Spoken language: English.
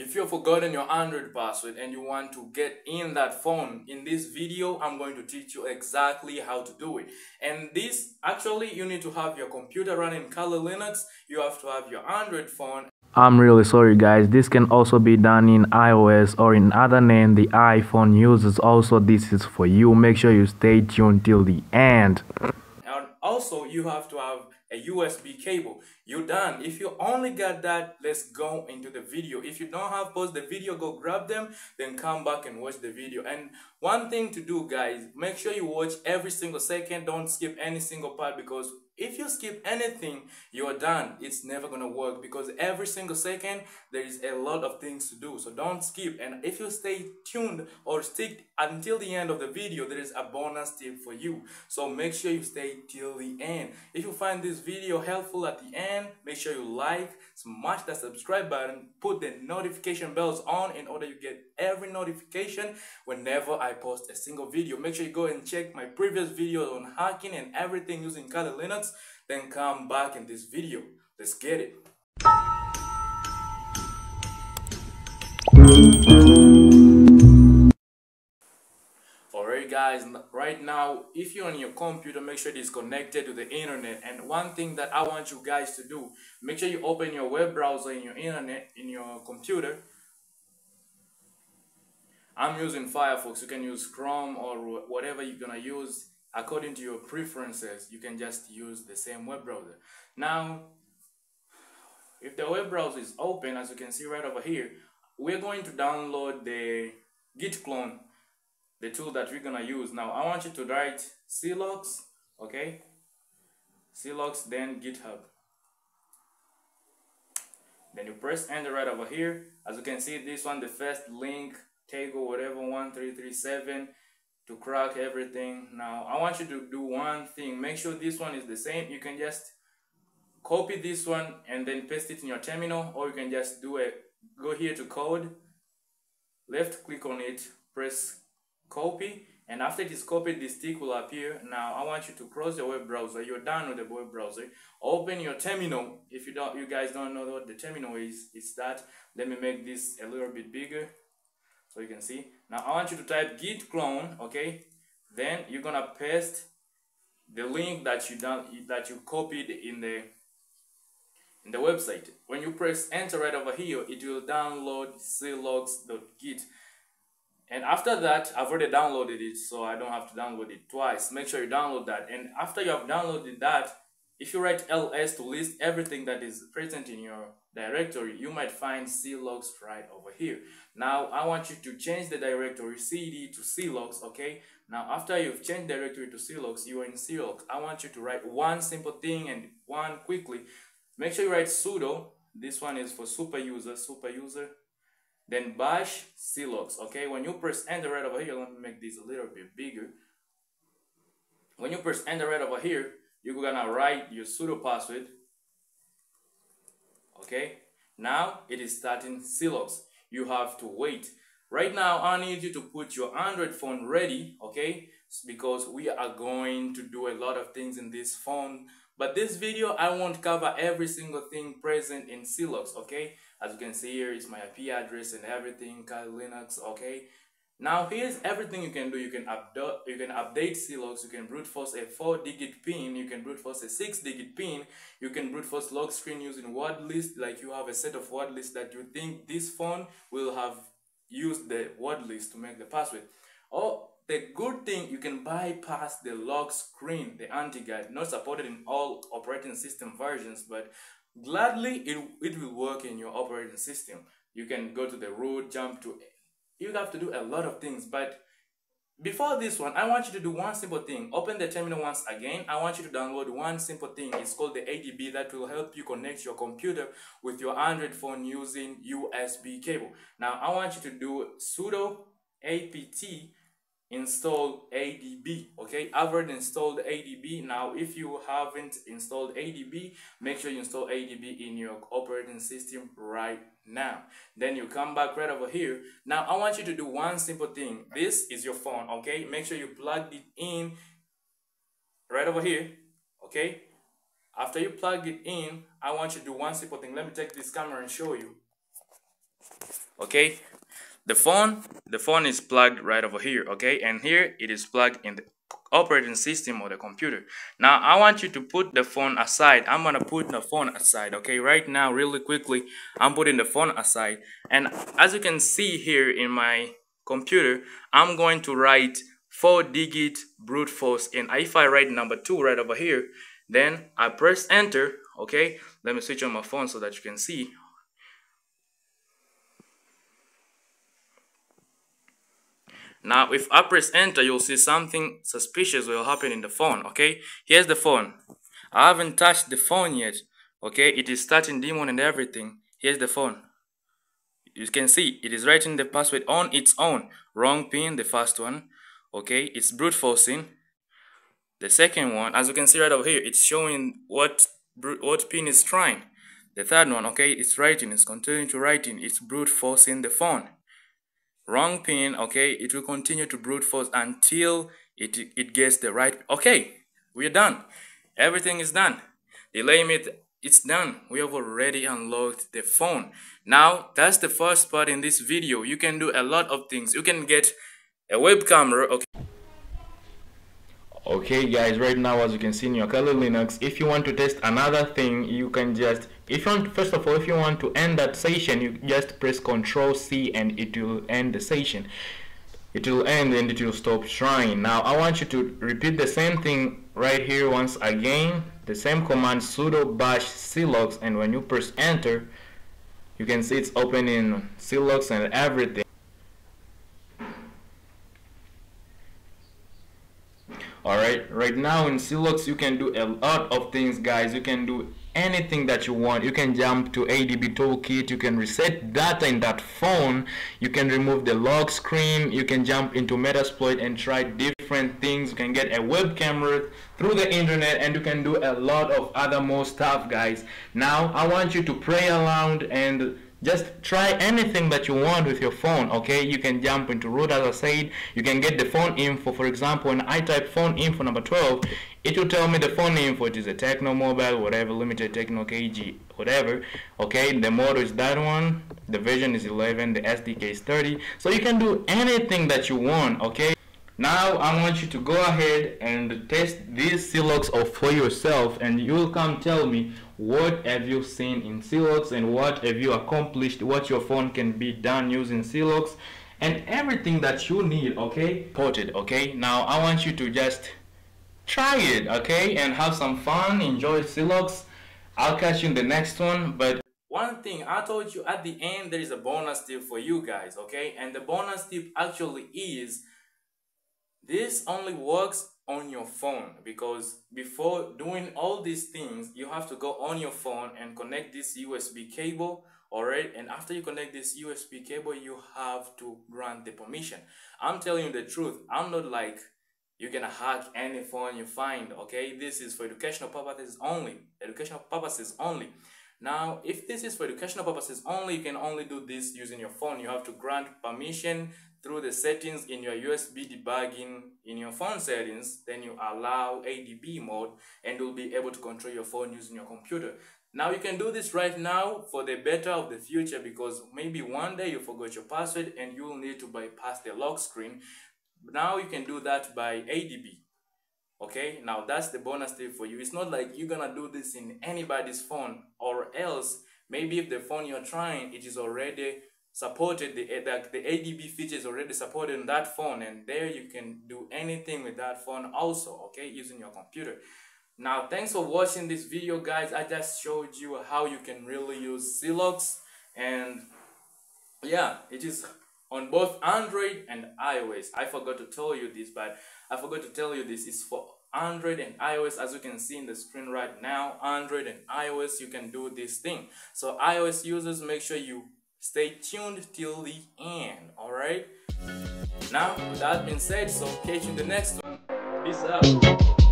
If you've forgotten your Android password and you want to get in that phone, in this video, I'm going to teach you exactly how to do it. And this, actually, you need to have your computer running Kali Linux. You have to have your Android phone. I'm really sorry, guys. This can also be done in iOS or in other name, the iPhone users. Also, this is for you. Make sure you stay tuned till the end. And also, you have to have a USB cable. You're done. If you only got that, let's go into the video. If you don't have, pause the video, go grab them, then come back and watch the video. And one thing to do, guys, make sure you watch every single second. Don't skip any single part, because if you skip anything, you're done. It's never gonna work, because every single second there is a lot of things to do. So don't skip, and if you stay tuned or stick until the end of the video, there is a bonus tip for you. So make sure you stay till the end. If you find this video helpful at the end, make sure you like, smash that subscribe button, put the notification bells on in order you get every notification whenever I post a single video. Make sure you go and check my previous videos on hacking and everything using Kali Linux. Then come back in this video. Let's get it. Alright guys, right now if you're on your computer, make sure it is connected to the internet. And one thing that I want you guys to do, make sure you open your web browser in your internet, in your computer. I'm using Firefox. You can use Chrome or whatever you're gonna use. According to your preferences, you can just use the same web browser. Now, if the web browser is open, as you can see right over here, we're going to download the Git clone, the tool that we're gonna use. Now, I want you to write CLogs, okay? CLogs, then GitHub. Then you press enter right over here. As you can see, this one, the first link, Tego, whatever, 1337. To crack everything. Now I want you to do one thing. Make sure this one is the same. You can just copy this one and then paste it in your terminal, or you can just do it. Go here to code, left click on it, press copy, and after it is copied, this tick will appear. Now I want you to close your web browser. You're done with the web browser. Open your terminal. If you guys don't know what the terminal is, it's that. Let me make this a little bit bigger so you can see. Now I want you to type git clone, okay? Then you're gonna paste the link that you copied in the website. When you press enter right over here, it will download clogs.git. And after that, I've already downloaded it, so I don't have to download it twice. Make sure you download that. And after you have downloaded that, if you write ls to list everything that is present in your directory, you might find clogs right over here. Now I want you to change the directory cd to clogs, okay? Now after you've changed directory to clogs, you are in clogs. I want you to write one simple thing and one quickly. Make sure you write sudo. This one is for super user. Then bash clogs, okay? When you press enter right over here, let me make this a little bit bigger. When you press enter right over here, you're gonna write your sudo password, okay? Now it is starting clogs. You have to wait. Right now I need you to put your Android phone ready, okay? Because we are going to do a lot of things in this phone, but this video I won't cover every single thing present in clogs, okay? As you can see here is my IP address and everything, Kali Linux, okay? Now here's everything you can do. You can update clogs, you can brute force a 4-digit pin, you can brute force a 6-digit pin, you can brute force lock screen using word list. Like you have a set of word lists that you think this phone will have used the word list to make the password. Or the good thing, you can bypass the lock screen, the anti-guide, not supported in all operating system versions, but gladly it will work in your operating system. You can go to the root, jump to. You have to do a lot of things, but before this one, I want you to do one simple thing. Open the terminal once again. I want you to download one simple thing. It's called the ADB that will help you connect your computer with your Android phone using USB cable. Now, I want you to do sudo apt install ADB, okay? I've already installed ADB. Now, if you haven't installed ADB, make sure you install ADB in your operating system right now. Then you come back right over here. Now, I want you to do one simple thing. This is your phone, okay? Make sure you plug it in right over here, okay? After you plug it in, I want you to do one simple thing. Let me take this camera and show you. okay. The phone is plugged right over here, okay, and here it is plugged in the operating system or the computer. Now I want you to put the phone aside. I'm gonna put the phone aside, okay, right now, really quickly. I'm putting the phone aside, and as you can see here in my computer, I'm going to write 4-digit brute force, and if I write number 2 right over here, then I press enter, okay. Let me switch on my phone so that you can see. Now, if I press enter, you'll see something suspicious will happen in the phone, okay? Here's the phone. I haven't touched the phone yet, okay? It is starting daemon and everything. Here's the phone. You can see, it is writing the password on its own. Wrong pin, the first one, okay? It's brute forcing. The second one, as you can see right over here, it's showing what pin is trying. The third one, okay, it's writing, it's continuing to writing. It's brute forcing the phone. Wrong pin, okay, it will continue to brute force until it gets the right. Okay, we're done. Everything is done. Delay method, it's done. We have already unlocked the phone. Now, that's the first part in this video. You can do a lot of things. You can get a web camera, okay. Okay guys, right now as you can see in your Kali Linux, if you want to test another thing, you can just, first of all, if you want to end that session, you just press Ctrl+C and it will end the session. It will end and it will stop trying. Now I want you to repeat the same thing right here once again, the same command sudo bash CLogs, and when you press enter, you can see it's opening CLogs and everything. Alright, right now in CLogs you can do a lot of things guys, you can do anything that you want. You can jump to ADB toolkit, you can reset data in that phone, you can remove the lock screen, you can jump into Metasploit and try different things, you can get a web camera through the internet, and you can do a lot of other more stuff guys. Now I want you to play around and just try anything that you want with your phone, okay? You can jump into root, as I said. You can get the phone info. For example, when I type phone info number 12, it will tell me the phone info. It is a Tecno mobile, whatever, limited Tecno KG, whatever, okay? The model is that one. The version is 11. The SDK is 30. So you can do anything that you want, okay? Now I want you to go ahead and test these CLogs for yourself, and you'll come tell me what have you seen in CLogs and what have you accomplished, what your phone can be done using CLogs and everything that you need, okay? Ported, okay? Now I want you to just try it, okay? And have some fun, enjoy CLogs. I'll catch you in the next one, but one thing I told you at the end, there is a bonus tip for you guys, okay? And the bonus tip actually is this only works on your phone, because before doing all these things, you have to go on your phone and connect this USB cable, alright? And after you connect this USB cable, you have to grant the permission. I'm telling you the truth. I'm not like you're gonna hack any phone you find, okay? This is for educational purposes only. Educational purposes only. Now, if this is for educational purposes only, you can only do this using your phone. You have to grant permission through the settings in your USB debugging in your phone settings, then you allow ADB mode and you'll be able to control your phone using your computer. Now you can do this right now for the better of the future, because maybe one day you forgot your password and you'll need to bypass the lock screen. Now you can do that by ADB. Okay, now that's the bonus tip for you. It's not like you're gonna do this in anybody's phone, or else maybe if the phone you're trying, it is already supported, the ADB feature is already supported on that phone, and there you can do anything with that phone also, okay, using your computer. Now thanks for watching this video guys. I just showed you how you can really use CLogs, and yeah, it is on both Android and iOS. I forgot to tell you this, but it's for Android and iOS. As you can see in the screen right now, Android and iOS, you can do this thing. So iOS users, make sure you stay tuned till the end, alright? Now, with that being said, so catch you in the next one. Peace out.